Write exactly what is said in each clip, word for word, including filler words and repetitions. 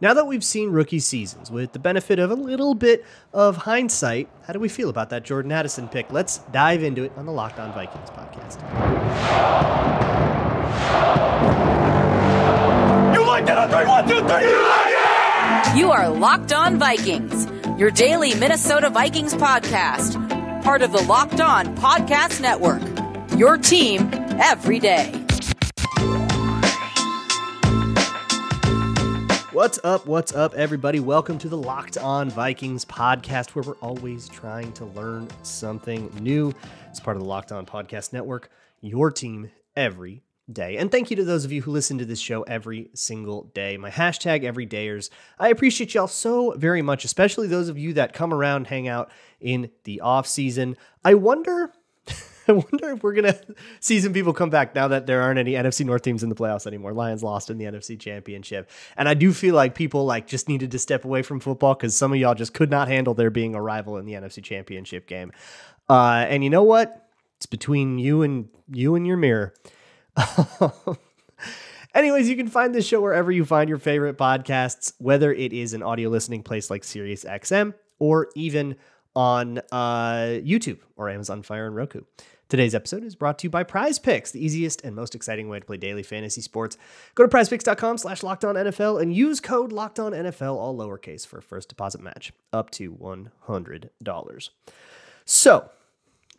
Now that we've seen rookie seasons, with the benefit of a little bit of hindsight, how do we feel about that Jordan Addison pick? Let's dive into it on the Locked On Vikings podcast. You like that on three, one, two, three, you like it! You are Locked On Vikings, your daily Minnesota Vikings podcast, part of the Locked On Podcast Network, your team every day. What's up, what's up, everybody? Welcome to the Locked On Vikings podcast, where we're always trying to learn something new. It's part of the Locked On Podcast Network, your team every day. And thank you to those of you who listen to this show every single day. My hashtag everydayers. I appreciate y'all so very much, especially those of you that come around, hang out in the off season. I wonder... I wonder if we're going to see some people come back now that there aren't any N F C North teams in the playoffs anymore. Lions lost in the N F C Championship. And I do feel like people like just needed to step away from football because some of y'all just could not handle there being a rival in the N F C Championship game. Uh, and you know what? It's between you and you and your mirror. Anyways, you can find this show wherever you find your favorite podcasts, whether it is an audio listening place like SiriusXM or even on uh, YouTube or Amazon Fire and Roku. Today's episode is brought to you by Prize Picks, the easiest and most exciting way to play daily fantasy sports. Go to prizepicks.com slash LockedOnNFL and use code LockedOnNFL, all lowercase, for a first deposit match up to one hundred dollars. So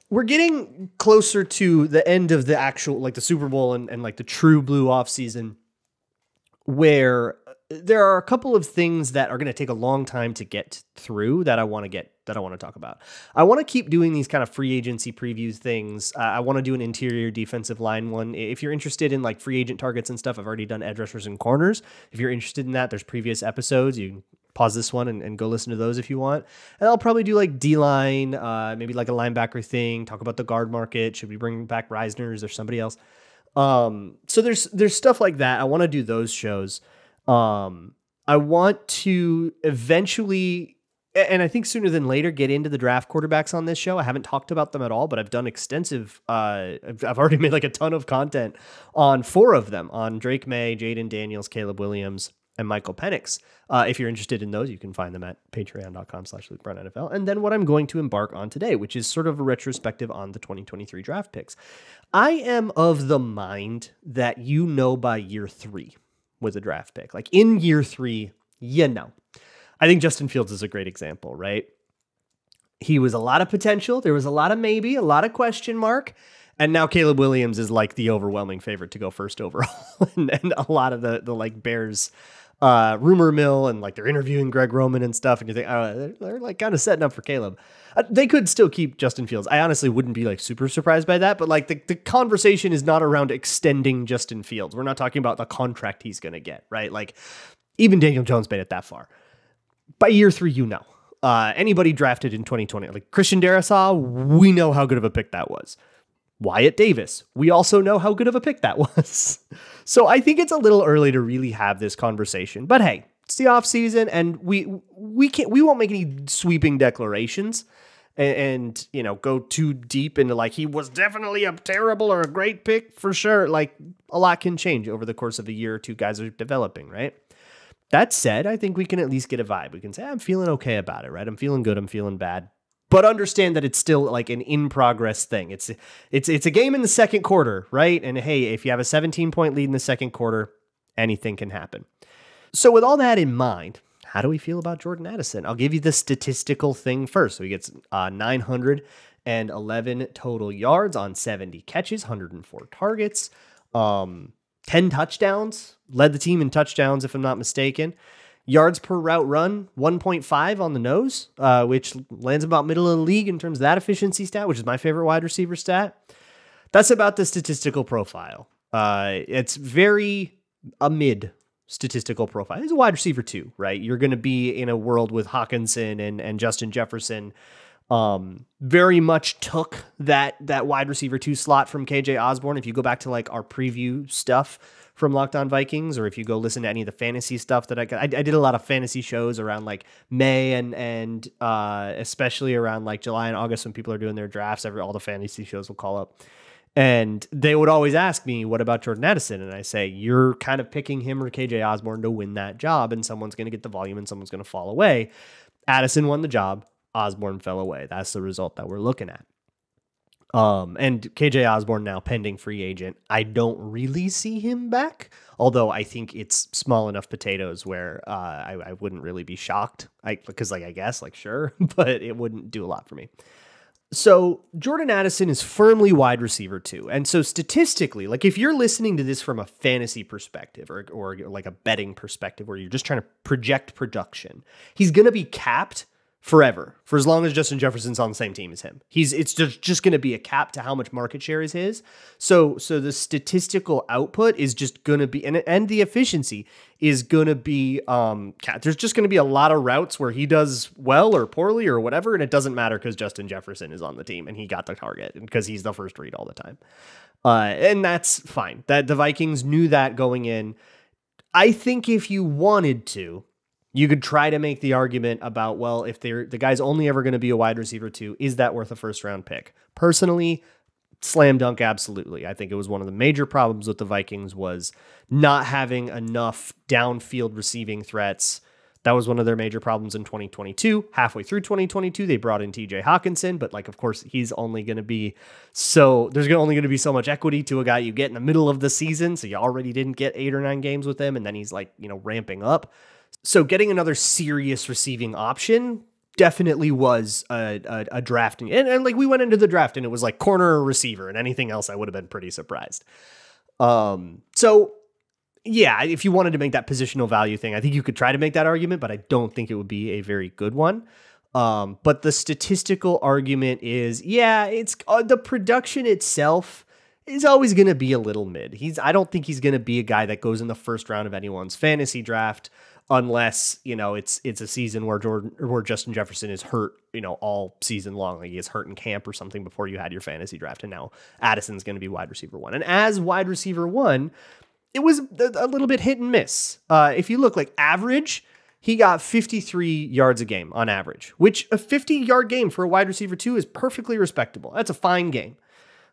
we're getting closer to the end of the actual, like the Super Bowl and, and like the true blue offseason, where there are a couple of things that are going to take a long time to get through that I want to get that I want to talk about. I want to keep doing these kind of free agency previews things. Uh, I want to do an interior defensive line one. If you're interested in like free agent targets and stuff, I've already done edge rushers and corners. If you're interested in that, there's previous episodes. You can pause this one and, and go listen to those if you want. And I'll probably do like D-line, uh, maybe like a linebacker thing, talk about the guard market. Should we bring back Reisner? Is there somebody else? Um, so there's, there's stuff like that. I want to do those shows. Um, I want to eventually, and I think sooner than later, get into the draft quarterbacks on this show. I haven't talked about them at all, but I've done extensive, uh, I've, I've already made like a ton of content on four of them, on Drake May, Jaden Daniels, Caleb Williams, and Michael Penix. Uh, if you're interested in those, you can find them at patreon.com slash Luke Braun NFL. And then what I'm going to embark on today, which is sort of a retrospective on the twenty twenty-three draft picks. I am of the mind that you know by year three with a draft pick. Like in year three, you know. I think Justin Fields is a great example, right? He was a lot of potential. There was a lot of maybe, a lot of question mark. And now Caleb Williams is like the overwhelming favorite to go first overall. and, and a lot of the, the like Bears uh, rumor mill and like they're interviewing Greg Roman and stuff. And you think, oh, they're, they're like kind of setting up for Caleb. Uh, they could still keep Justin Fields. I honestly wouldn't be like super surprised by that. But like the, the conversation is not around extending Justin Fields. We're not talking about the contract he's going to get, right? Like even Daniel Jones made it that far. By year three, you know, uh, anybody drafted in twenty twenty, like Christian Darrisaw, we know how good of a pick that was. Wyatt Davis, we also know how good of a pick that was. So I think it's a little early to really have this conversation, but hey, it's the off season and we, we can't, we won't make any sweeping declarations and, and, you know, go too deep into like, he was definitely a terrible or a great pick for sure. Like a lot can change over the course of a year or two, guys are developing, right? That said, I think we can at least get a vibe. We can say, I'm feeling okay about it, right? I'm feeling good. I'm feeling bad. But understand that it's still like an in-progress thing. It's it's it's a game in the second quarter, right? And hey, if you have a seventeen-point lead in the second quarter, anything can happen. So with all that in mind, how do we feel about Jordan Addison? I'll give you the statistical thing first. So he gets uh, nine hundred eleven total yards on seventy catches, one hundred four targets, um... ten touchdowns, led the team in touchdowns, if I'm not mistaken. Yards per route run, one point five on the nose, uh, which lands about middle of the league in terms of that efficiency stat, which is my favorite wide receiver stat. That's about the statistical profile. Uh, it's very a mid statistical profile. He's a wide receiver too, right? You're going to be in a world with Hockenson and, and Justin Jefferson. Um, very much took that, that wide receiver two slot from K J Osborne. If you go back to like our preview stuff from Locked On Vikings, or if you go listen to any of the fantasy stuff that I got, I, I did a lot of fantasy shows around like May and, and, uh, especially around like July and August when people are doing their drafts, every, all the fantasy shows will call up And they would always ask me, what about Jordan Addison? And I say, you're kind of picking him or K J Osborne to win that job, and someone's going to get the volume and someone's going to fall away. Addison won the job. Osborne fell away. That's the result that we're looking at. Um, and K J Osborne now pending free agent. I don't really see him back, although I think it's small enough potatoes where uh, I, I wouldn't really be shocked. I, because like, I guess like, sure, but it wouldn't do a lot for me. So Jordan Addison is firmly wide receiver two. And so statistically, like if you're listening to this from a fantasy perspective or, or like a betting perspective where you're just trying to project production, he's going to be capped forever, for as long as Justin Jefferson's on the same team as him. He's it's just, just going to be a cap to how much market share is his. So so the statistical output is just going to be, and, and the efficiency is going to be, um, there's just going to be a lot of routes where he does well or poorly or whatever, and it doesn't matter because Justin Jefferson is on the team and he got the target because he's the first read all the time. Uh, and that's fine. That the Vikings knew that going in. I think if you wanted to, you could try to make the argument about, well, if they're the guy's only ever going to be a wide receiver two, is that worth a first round pick? Personally, slam dunk, absolutely. I think it was one of the major problems with the Vikings was not having enough downfield receiving threats. That was one of their major problems in twenty twenty-two. Halfway through twenty twenty-two, they brought in T J. Hockenson, but like, of course, he's only going to be so there's only going to be so much equity to a guy you get in the middle of the season. So you already didn't get eight or nine games with him, and then he's like, you know, ramping up. So getting another serious receiving option definitely was a, a, a drafting. And, and like we went into the draft and it was like corner or receiver, and anything else I would have been pretty surprised. Um, so yeah, if you wanted to make that positional value thing, I think you could try to make that argument, but I don't think it would be a very good one. Um, but the statistical argument is, yeah, it's uh, the production itself is always going to be a little mid. He's, I don't think he's going to be a guy that goes in the first round of anyone's fantasy draft, unless, you know, it's it's a season where Jordan where Justin Jefferson is hurt, you know, all season long. Like he is hurt in camp or something before you had your fantasy draft. And now Addison's going to be wide receiver one. And as wide receiver one, it was a little bit hit and miss. Uh, if you look like average, he got fifty-three yards a game on average, which a fifty-yard game for a wide receiver two is perfectly respectable. That's a fine game.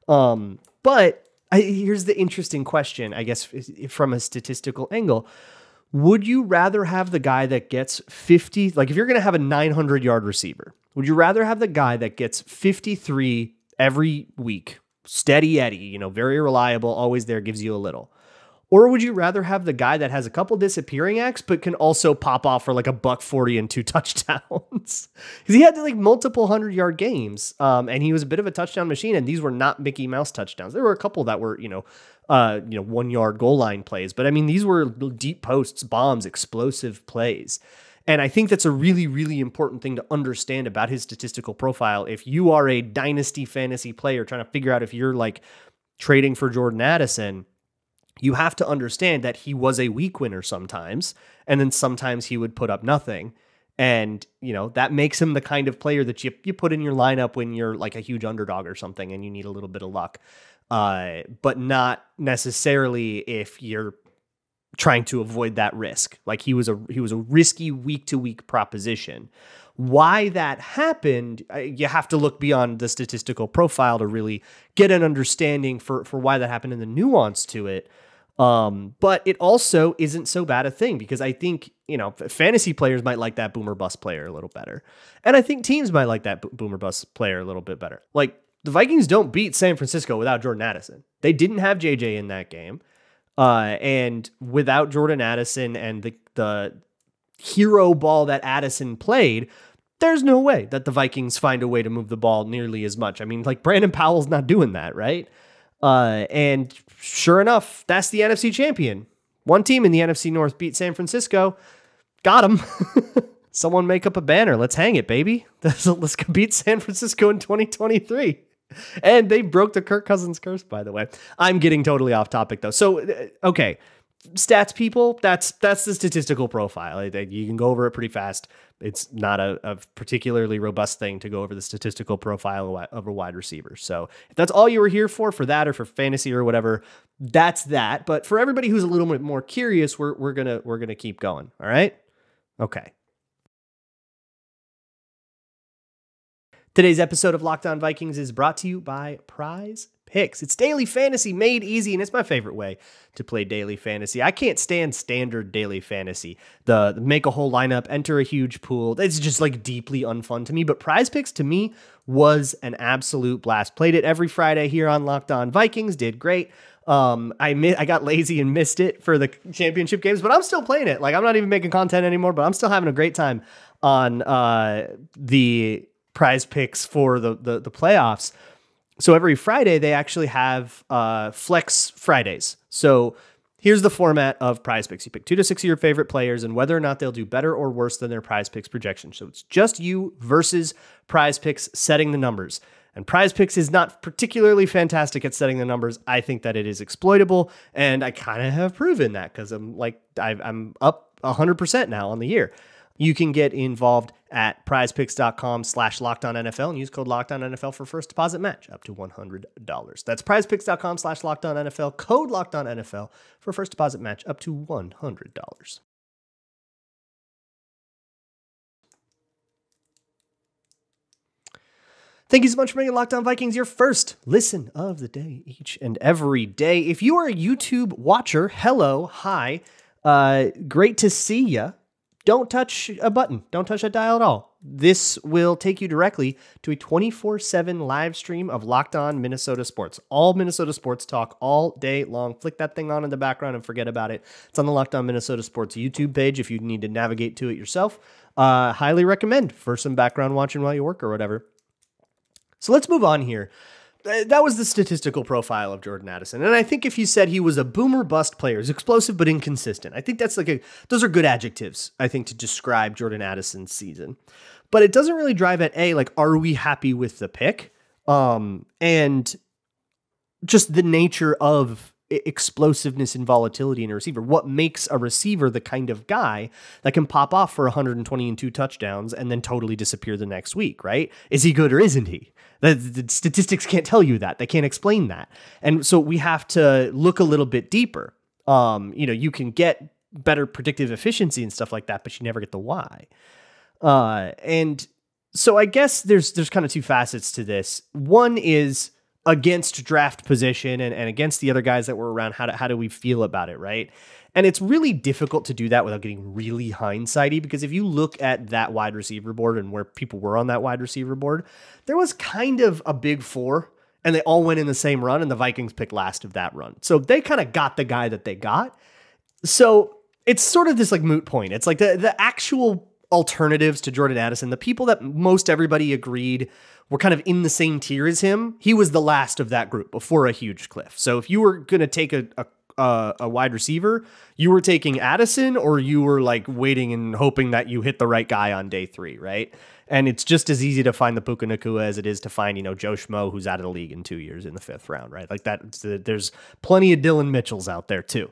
Um, but I, here's the interesting question, I guess, from a statistical angle. Would you rather have the guy that gets fifty, like if you're going to have a nine hundred yard receiver, would you rather have the guy that gets fifty-three every week, steady Eddie, you know, very reliable, always there, gives you a little? Or would you rather have the guy that has a couple disappearing acts, but can also pop off for like a buck forty and two touchdowns? Because he had like multiple hundred yard games, um, and he was a bit of a touchdown machine. And these were not Mickey Mouse touchdowns. There were a couple that were, you know, uh, you know, one yard goal line plays, but I mean, these were deep posts, bombs, explosive plays. And I think that's a really, really important thing to understand about his statistical profile. If you are a dynasty fantasy player trying to figure out if you're like trading for Jordan Addison, you have to understand that he was a weak winner sometimes, and then sometimes he would put up nothing. And, you know, that makes him the kind of player that you, you put in your lineup when you're like a huge underdog or something and you need a little bit of luck, uh, but not necessarily if you're trying to avoid that risk. Like he was a he was a risky week-to-week proposition. Why that happened, you have to look beyond the statistical profile to really get an understanding for, for why that happened and the nuance to it. Um, but it also isn't so bad a thing, because I think, you know, fantasy players might like that boomer bust player a little better. And I think teams might like that boomer bust player a little bit better. Like the Vikings don't beat San Francisco without Jordan Addison. They didn't have J J in that game. Uh, and without Jordan Addison and the, the hero ball that Addison played, there's no way that the Vikings find a way to move the ball nearly as much. I mean, like Brandon Powell's not doing that, right? Uh, and sure enough, that's the N F C champion. One team in the N F C North beat San Francisco. Got him. Someone make up a banner. Let's hang it, baby. Let's beat San Francisco in twenty twenty-three. And they broke the Kirk Cousins curse, by the way. I'm getting totally off topic, though. So, okay, stats people, that's that's the statistical profile. You can go over it pretty fast. It's not a, a particularly robust thing to go over the statistical profile of a wide receiver. So if that's all you were here for, for that or for fantasy or whatever, that's that. But for everybody who's a little bit more curious, we're, we're going to we're gonna keep going. All right? Okay. Today's episode of Locked On Vikings is brought to you by Prize Picks. It's daily fantasy made easy, and it's my favorite way to play daily fantasy. I can't stand standard daily fantasy. The, the make a whole lineup, enter a huge pool. It's just like deeply unfun to me, but Prize Picks to me was an absolute blast. Played it every Friday here on Locked On Vikings, did great. Um, I I got lazy and missed it for the championship games, but I'm still playing it. Like, I'm not even making content anymore, but I'm still having a great time on uh, the Prize Picks for the the, the playoffs. So every Friday, they actually have uh, Flex Fridays. So here's the format of Prize Picks. You pick two to six of your favorite players and whether or not they'll do better or worse than their Prize Picks projection. So it's just you versus Prize Picks setting the numbers. And Prize Picks is not particularly fantastic at setting the numbers. I think that it is exploitable, and I kind of have proven that because I'm like I've, I'm up one hundred percent now on the year. You can get involved at prizepicks.com slash LockedOnNFL and use code LockedOnNFL for first deposit match up to one hundred dollars. That's prizepicks.com slash LockedOnNFL, code LockedOnNFL for first deposit match up to one hundred dollars. Thank you so much for making Locked On Vikings your first listen of the day each and every day. If you are a YouTube watcher, hello, hi, uh, great to see you. Don't touch a button. Don't touch a dial at all. This will take you directly to a twenty-four seven live stream of Locked On Minnesota Sports. All Minnesota sports talk all day long. Flick that thing on in the background and forget about it. It's on the Locked On Minnesota Sports YouTube page if you need to navigate to it yourself. Uh, highly recommend for some background watching while you work or whatever. So let's move on here. That was the statistical profile of Jordan Addison. And I think if you said he was a boomer bust player, he's explosive but inconsistent. I think that's like a, those are good adjectives, I think, to describe Jordan Addison's season. But it doesn't really drive at A, like, are we happy with the pick? Um, and just the nature of explosiveness and volatility in a receiver. What makes a receiver the kind of guy that can pop off for one hundred twenty and two touchdowns and then totally disappear the next week, right? Is he good or isn't he? The, the statistics can't tell you that. They can't explain that. And so we have to look a little bit deeper. Um, you know, you can get better predictive efficiency and stuff like that, but you never get the why. Uh, and so I guess there's, there's kind of two facets to this. One is against draft position and, and against the other guys that were around. How do, how do we feel about it, right? And it's really difficult to do that without getting really hindsighty, because if you look at that wide receiver board and where people were on that wide receiver board, there was kind of a big four and they all went in the same run and the Vikings picked last of that run. So they kind of got the guy that they got. So it's sort of this like moot point. It's like the, the actual alternatives to Jordan Addison, the people that most everybody agreed were kind of in the same tier as him. He was the last of that group before a huge cliff. So if you were going to take a, a Uh, a wide receiver, you were taking Addison, or you were like waiting and hoping that you hit the right guy on day three, right? And it's just as easy to find the Puka Nakua as it is to find, you know, Joe Schmo, who's out of the league in two years in the fifth round, right? Like that, there's plenty of Dylan Mitchells out there too.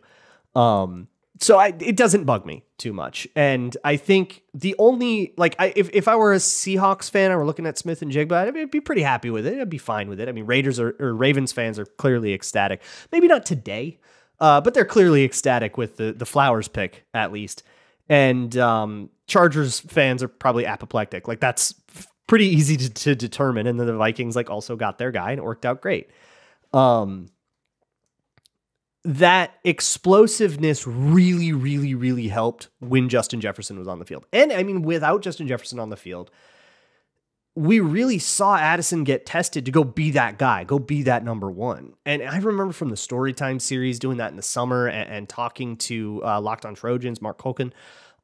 Um, so I, it doesn't bug me too much. And I think the only, like, I, if, if I were a Seahawks fan, I were looking at Smith and Jigba, I'd be pretty happy with it. I'd be fine with it. I mean, Raiders or, or Ravens fans are clearly ecstatic. Maybe not today, Uh, but they're clearly ecstatic with the, the Flowers pick, at least. And um, Chargers fans are probably apoplectic. Like, that's pretty easy to, to determine. And then the Vikings, like, also got their guy, and it worked out great. Um, that explosiveness really, really, really helped when Justin Jefferson was on the field. And, I mean, without Justin Jefferson on the field, we really saw Addison get tested to go be that guy, go be that number one. And I remember from the Storytime series doing that in the summer and, and talking to uh, Locked On Trojans, Mark Colkin,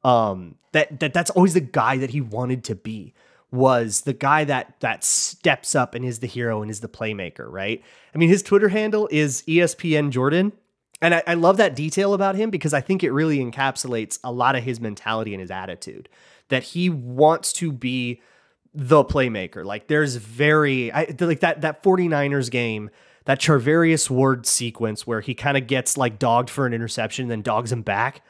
um, that, that that's always the guy that he wanted to be, was the guy that that steps up and is the hero and is the playmaker, right? I mean, his Twitter handle is E S P N Jordan. And I, I love that detail about him because I think it really encapsulates a lot of his mentality and his attitude, that he wants to be the playmaker. Like, there's very, I, like that, that 49ers game, that Charvarius Ward sequence where he kind of gets like dogged for an interception, then dogs him back,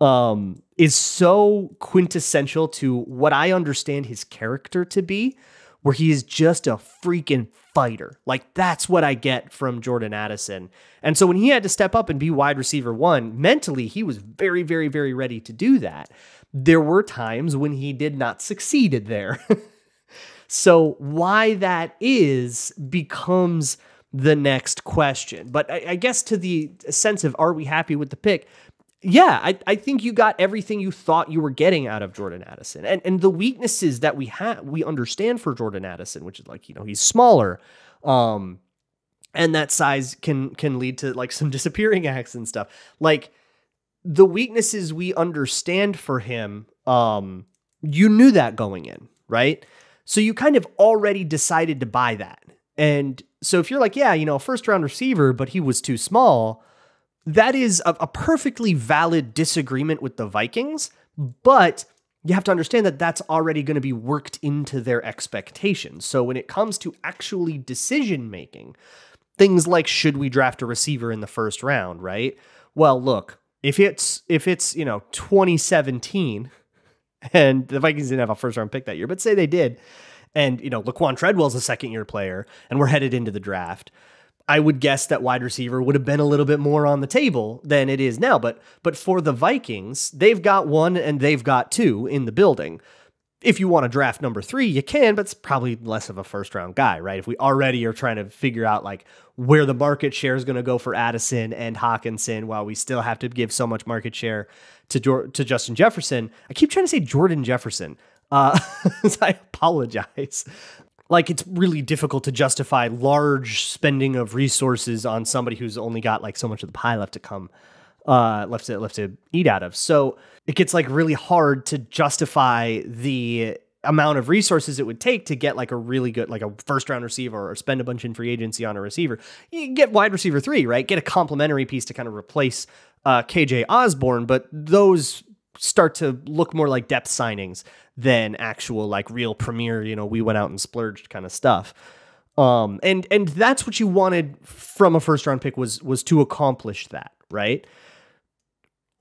um, is so quintessential to what I understand his character to be, where he is just a freaking fighter. Like, that's what I get from Jordan Addison. And so when he had to step up and be wide receiver one, mentally, he was very, very, very ready to do that. There were times when he did not succeed there. So why that is becomes the next question. But I, I guess to the sense of, are we happy with the pick? Yeah, I, I think you got everything you thought you were getting out of Jordan Addison. And and the weaknesses that we have, we understand for Jordan Addison, which is like, you know, he's smaller. Um, and that size can can lead to like some disappearing acts and stuff. Like the weaknesses we understand for him, um, you knew that going in, right? So you kind of already decided to buy that. And so if you're like, yeah, you know, first round receiver, but he was too small, that is a, a perfectly valid disagreement with the Vikings, but you have to understand that that's already going to be worked into their expectations. So when it comes to actually decision-making, things like, should we draft a receiver in the first round, right? Well, look, if it's, if it's, you know, twenty seventeen and the Vikings didn't have a first round pick that year, but say they did, and, you know, Laquan Treadwell's a second year player and we're headed into the draft, I would guess that wide receiver would have been a little bit more on the table than it is now. But but for the Vikings, they've got one and they've got two in the building. If you want to draft number three, you can, but it's probably less of a first round guy, right? If we already are trying to figure out like where the market share is going to go for Addison and Hockenson, while we still have to give so much market share to, to Justin Jefferson. I keep trying to say Jordan Jefferson. Uh, so I apologize. Like, it's really difficult to justify large spending of resources on somebody who's only got like so much of the pie left to come, uh, left to left to eat out of. So it gets like really hard to justify the amount of resources it would take to get like a really good, like a first round receiver, or spend a bunch in free agency on a receiver. You can get wide receiver three, right? Get a complementary piece to kind of replace uh, K J Osborne, but those start to look more like depth signings than actual like real premier, you know, we went out and splurged kind of stuff. Um, and, and that's what you wanted from a first round pick, was, was to accomplish that, right?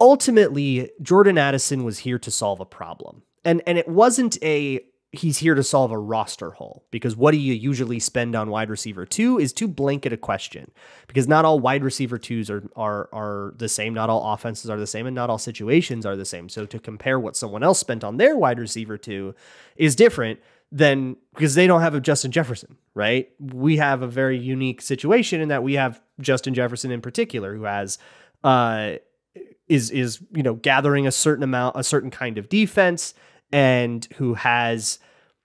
Ultimately, Jordan Addison was here to solve a problem, and, and it wasn't a, he's here to solve a roster hole, because what do you usually spend on wide receiver two is too blanket a question, because not all wide receiver twos are, are, are the same. Not all offenses are the same, and not all situations are the same. So to compare what someone else spent on their wide receiver two is different than, because they don't have a Justin Jefferson, right? We have a very unique situation in that we have Justin Jefferson in particular, who has, uh, is, is, you know, gathering a certain amount, a certain kind of defense, and who has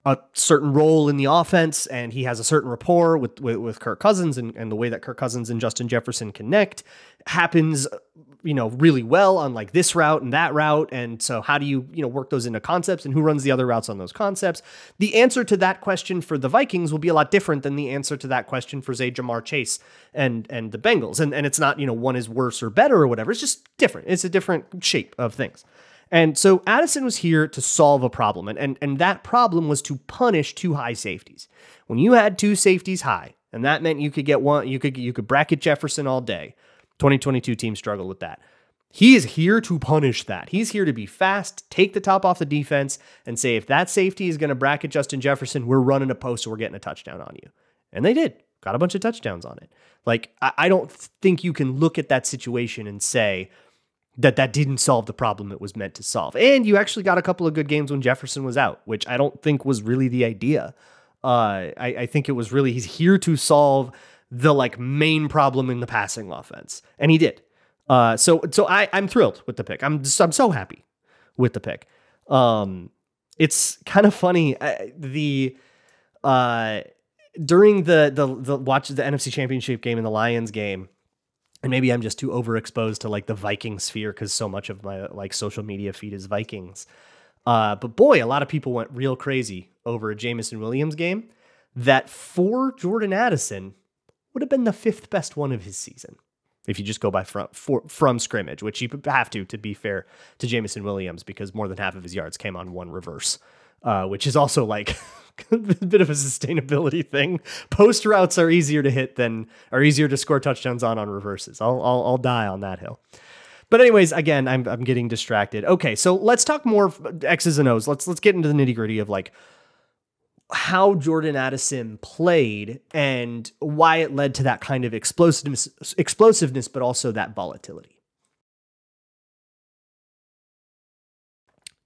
a certain role in the offense, and he has a certain rapport with, with, with Kirk Cousins, and, and the way that Kirk Cousins and Justin Jefferson connect happens, you know, really well on like this route and that route. And so how do you, you know, work those into concepts, and who runs the other routes on those concepts? The answer to that question for the Vikings will be a lot different than the answer to that question for say Ja'Marr Chase and, and the Bengals. And, and it's not, you know, one is worse or better or whatever. It's just different. It's a different shape of things. And so Addison was here to solve a problem, and, and, and that problem was to punish two high safeties. When you had two safeties high, and that meant you could get one, you could, you could bracket Jefferson all day. twenty twenty-two teams struggled with that. He is here to punish that. He's here to be fast, take the top off the defense, and say, if that safety is going to bracket Justin Jefferson, we're running a post, so we're getting a touchdown on you. And they did. Got a bunch of touchdowns on it. Like, I, I don't think you can look at that situation and say that that didn't solve the problem it was meant to solve. And you actually got a couple of good games when Jefferson was out, which I don't think was really the idea. Uh, I, I think it was really, he's here to solve the like main problem in the passing offense. And he did. Uh, so so I, I'm thrilled with the pick. I'm just, I'm so happy with the pick. Um, it's kind of funny. I, the, uh, during the, the, the watch the N F C Championship game and the Lions game, and maybe I'm just too overexposed to like the Viking sphere, because so much of my like social media feed is Vikings. Uh, but boy, a lot of people went real crazy over a Jameson Williams game that for Jordan Addison would have been the fifth best one of his season, if you just go by from, for, from scrimmage, which you have to, to be fair to Jameson Williams, because more than half of his yards came on one reverse, uh, which is also like a bit of a sustainability thing. Post routes are easier to hit than are easier to score touchdowns on on reverses. I'll, I'll, I'll die on that hill. But anyways, again, I'm, I'm getting distracted. Okay. So let's talk more X's and O's. Let's, let's get into the nitty gritty of like how Jordan Addison played and why it led to that kind of explosiveness, explosiveness, but also that volatility.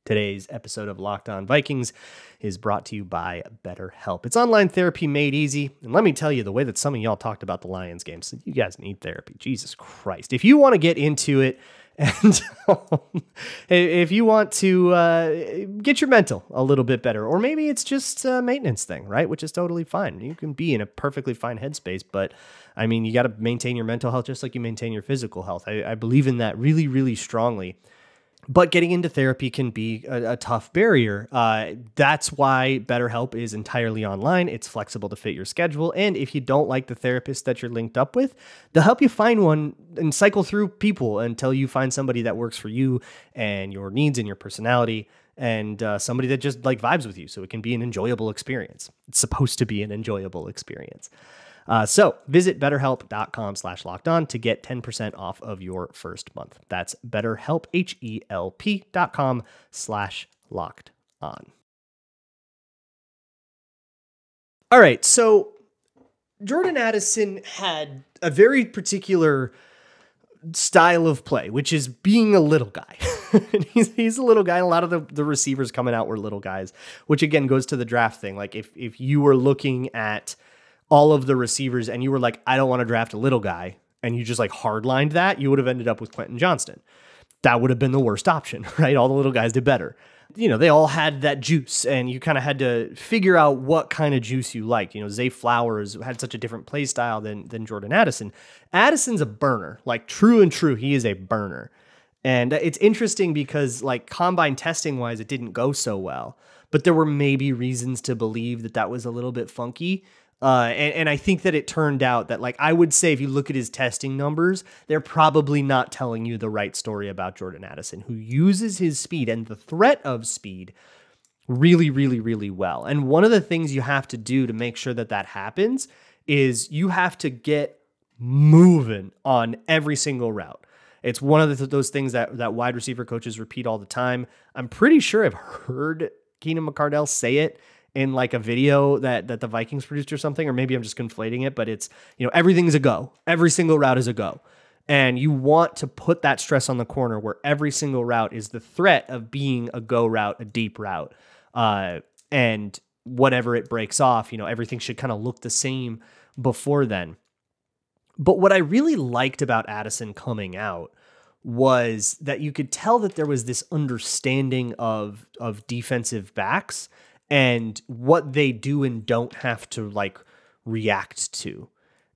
Today's episode of Locked On Vikings is brought to you by BetterHelp. It's online therapy made easy. And let me tell you, the way that some of y'all talked about the Lions game, so you guys need therapy. Jesus Christ. If you want to get into it, and if you want to uh, get your mental a little bit better, or maybe it's just a maintenance thing, right? Which is totally fine. You can be in a perfectly fine headspace, but I mean, you got to maintain your mental health just like you maintain your physical health. I, I believe in that really, really strongly. But getting into therapy can be a, a tough barrier. Uh, that's why BetterHelp is entirely online. It's flexible to fit your schedule. And if you don't like the therapist that you're linked up with, they'll help you find one and cycle through people until you find somebody that works for you and your needs and your personality, and uh, somebody that just like vibes with you. So it can be an enjoyable experience. It's supposed to be an enjoyable experience. Uh, so visit betterhelp.com slash locked on to get ten percent off of your first month. That's BetterHelp, H E L P dot com slash locked on. All right. So Jordan Addison had a very particular style of play, which is being a little guy. he's, he's a little guy. And a lot of the, the receivers coming out were little guys, which again goes to the draft thing. Like if, if you were looking at all of the receivers and you were like, I don't want to draft a little guy, and you just like hardlined that, you would have ended up with Quentin Johnston. That would have been the worst option, right? All the little guys did better. You know, they all had that juice, and you kind of had to figure out what kind of juice you liked. You know, Zay Flowers had such a different play style than, than Jordan Addison. Addison's a burner, like true and true. He is a burner. And it's interesting because like combine testing wise, it didn't go so well, but there were maybe reasons to believe that that was a little bit funky. Uh, and, and I think that it turned out that, like, I would say if you look at his testing numbers, they're probably not telling you the right story about Jordan Addison, who uses his speed and the threat of speed really, really, really well. And one of the things you have to do to make sure that that happens is you have to get moving on every single route. It's one of the, those things that, that wide receiver coaches repeat all the time. I'm pretty sure I've heard Keenan McCardell say it in like a video that, that the Vikings produced or something, or maybe I'm just conflating it, but it's, you know, everything's a go. Every single route is a go. And you want to put that stress on the corner where every single route is the threat of being a go route, a deep route. Uh, and whatever it breaks off, you know, everything should kind of look the same before then. But what I really liked about Addison coming out was that you could tell that there was this understanding of, of defensive backs and what they do and don't have to like react to.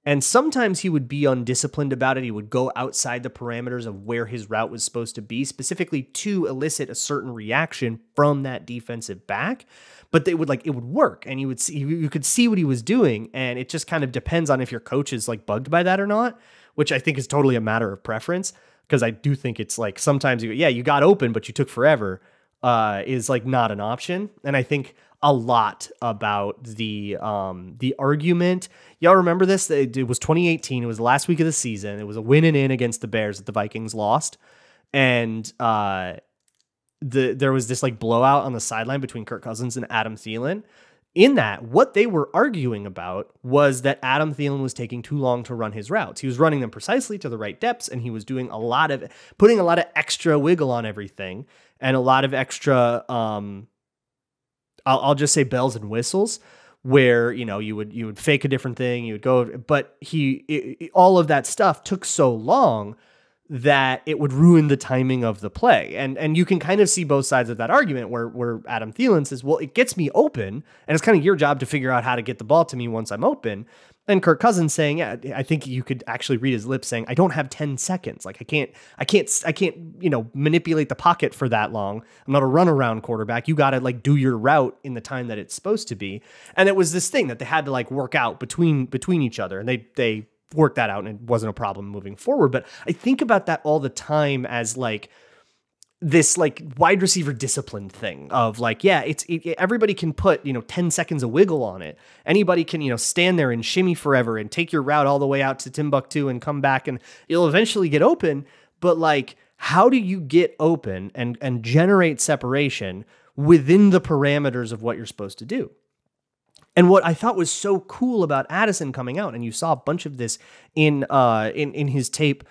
And sometimes he would be undisciplined about it. He would go outside the parameters of where his route was supposed to be, specifically to elicit a certain reaction from that defensive back. But they would like, it would work, and you would see, you could see what he was doing. And it just kind of depends on if your coach is like bugged by that or not, which I think is totally a matter of preference. Because I do think it's like, sometimes you go, yeah, you got open, but you took forever. Uh, is like not an option. And I think a lot about the um, the argument. Y'all remember this? It, it was twenty eighteen. It was the last week of the season. It was a win and in against the Bears that the Vikings lost. And uh, the there was this like blowout on the sideline between Kirk Cousins and Adam Thielen. In that, what they were arguing about was that Adam Thielen was taking too long to run his routes. He was running them precisely to the right depths, and he was doing a lot of, putting a lot of extra wiggle on everything, and a lot of extra, um, I'll, I'll just say bells and whistles, where, you know, you would, you would fake a different thing, you would go, but he, it, all of that stuff took so long that it would ruin the timing of the play. And, and you can kind of see both sides of that argument where, where Adam Thielen says, well, it gets me open, and it's kind of your job to figure out how to get the ball to me once I'm open. And Kirk Cousins saying, yeah, I think you could actually read his lips saying, I don't have ten seconds. Like I can't, I can't, I can't, you know, manipulate the pocket for that long. I'm not a runaround quarterback. You got to like do your route in the time that it's supposed to be. And it was this thing that they had to like work out between, between each other. And they, they worked that out, and it wasn't a problem moving forward. But I think about that all the time as like this like wide receiver discipline thing of like, yeah, it's it, everybody can put, you know, ten seconds of wiggle on it. Anybody can, you know, stand there and shimmy forever and take your route all the way out to Timbuktu and come back and you'll eventually get open. But like, how do you get open and, and generate separation within the parameters of what you're supposed to do? And what I thought was so cool about Addison coming out, and you saw a bunch of this in, uh, in, in his tape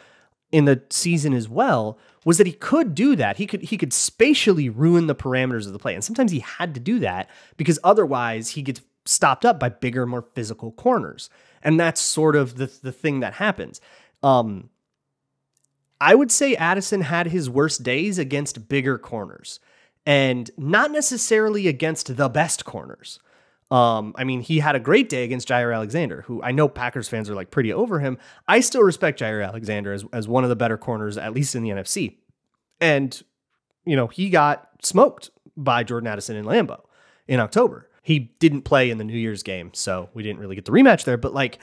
in the season as well was that he could do that. He could he could spatially ruin the parameters of the play. And sometimes he had to do that because otherwise he gets stopped up by bigger, more physical corners. And that's sort of the, the thing that happens. Um, I would say Addison had his worst days against bigger corners and not necessarily against the best corners. Um, I mean, he had a great day against Jair Alexander, who I know Packers fans are like pretty over him. I still respect Jair Alexander as, as one of the better corners, at least in the N F C. And, you know, he got smoked by Jordan Addison in Lambeau in October. He didn't play in the New Year's game, so we didn't really get the rematch there. But, like,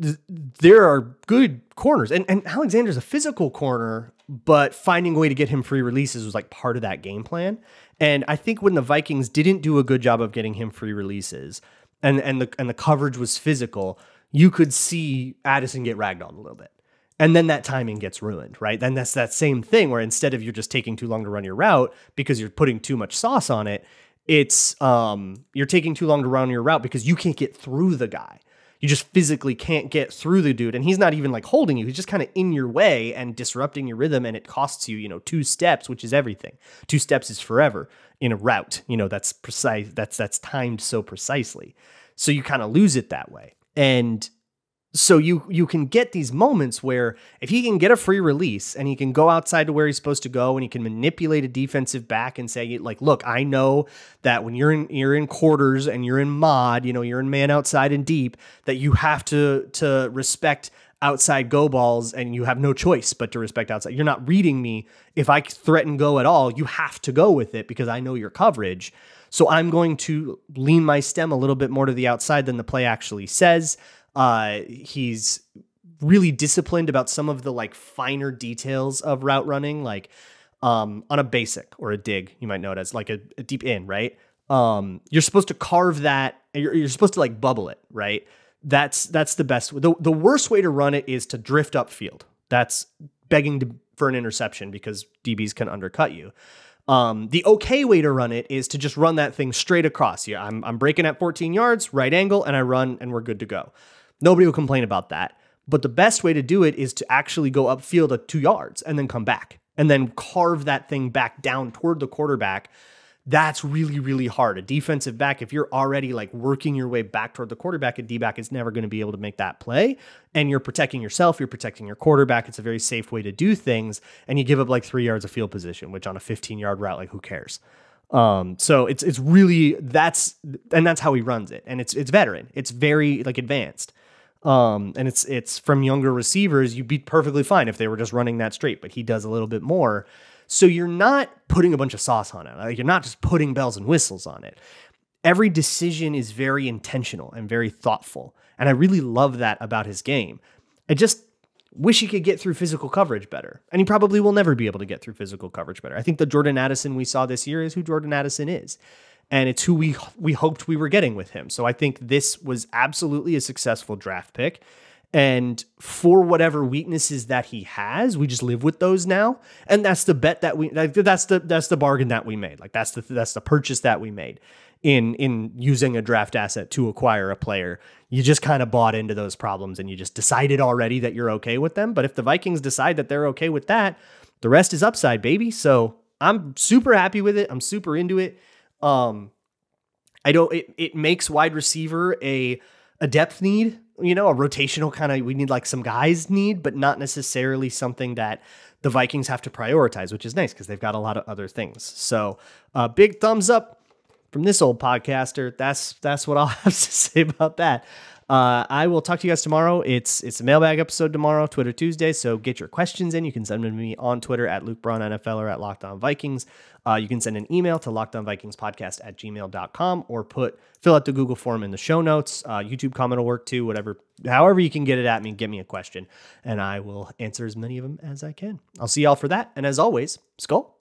th there are good corners. And, and Alexander's a physical corner, but finding a way to get him free releases was, like, part of that game plan. And I think when the Vikings didn't do a good job of getting him free releases and, and, the, and the coverage was physical, you could see Addison get ragdolled a little bit. And then that timing gets ruined, right? Then that's that same thing where instead of you're just taking too long to run your route because you're putting too much sauce on it, it's um, you're taking too long to run your route because you can't get through the guy. You just physically can't get through the dude. And he's not even like holding you. He's just kind of in your way and disrupting your rhythm. And it costs you, you know, two steps, which is everything. Two steps is forever in a route. You know, that's precise. That's that's timed so precisely. So you kind of lose it that way. And so you you can get these moments where if he can get a free release and he can go outside to where he's supposed to go and he can manipulate a defensive back and say, like, look, I know that when you're in you're in quarters and you're in mod, you know, you're in man outside and deep, that you have to to respect outside go balls and you have no choice but to respect outside. You're not reading me. If I threaten go at all, you have to go with it because I know your coverage. So I'm going to lean my stem a little bit more to the outside than the play actually says. Uh, he's really disciplined about some of the like finer details of route running, like, um, on a basic or a dig, you might know it as like a, a deep in, right? Um, you're supposed to carve that. You're, you're supposed to like bubble it, right? That's, that's the best. The, the worst way to run it is to drift upfield. That's begging to, for an interception because D Bs can undercut you. Um, the okay way to run it is to just run that thing straight across. Yeah. I'm, I'm breaking at fourteen yards, right angle, and I run and we're good to go. Nobody will complain about that. But the best way to do it is to actually go upfield at two yards and then come back and then carve that thing back down toward the quarterback. That's really, really hard. A defensive back, if you're already like working your way back toward the quarterback, a D-back is never going to be able to make that play. And you're protecting yourself. You're protecting your quarterback. It's a very safe way to do things. And you give up like three yards of field position, which on a fifteen yard route, like who cares? Um, so it's, it's really, that's, and that's how he runs it. And it's, it's veteran. It's very like advanced. Um, and it's, it's from younger receivers, you'd be perfectly fine if they were just running that straight, but he does a little bit more. So you're not putting a bunch of sauce on it. Like you're not just putting bells and whistles on it. Every decision is very intentional and very thoughtful. And I really love that about his game. I just wish he could get through physical coverage better. And he probably will never be able to get through physical coverage better. I think the Jordan Addison we saw this year is who Jordan Addison is. And it's who we we hoped we were getting with him. So I think this was absolutely a successful draft pick. And for whatever weaknesses that he has, we just live with those now. And that's the bet that we, that's the, that's the bargain that we made. Like that's the, that's the purchase that we made in, in using a draft asset to acquire a player. You just kind of bought into those problems and you just decided already that you're okay with them. But if the Vikings decide that they're okay with that, the rest is upside, baby. So I'm super happy with it. I'm super into it. Um, I don't, it, it makes wide receiver a, a depth need, you know, a rotational kind of, we need like some guys need, but not necessarily something that the Vikings have to prioritize, which is nice because they've got a lot of other things. So a uh, big thumbs up from this old podcaster. That's, that's what I'll have to say about that. Uh, I will talk to you guys tomorrow. It's, it's a mailbag episode tomorrow, Twitter Tuesday. So get your questions in. You can send them to me on Twitter at Luke Braun N F L or at Locked On Vikings. Uh, you can send an email to locked on vikings podcast at gmail dot com or put, fill out the Google form in the show notes. Uh, YouTube comment will work too, whatever, however you can get it at me, give me a question and I will answer as many of them as I can. I'll see y'all for that. And as always, Skull.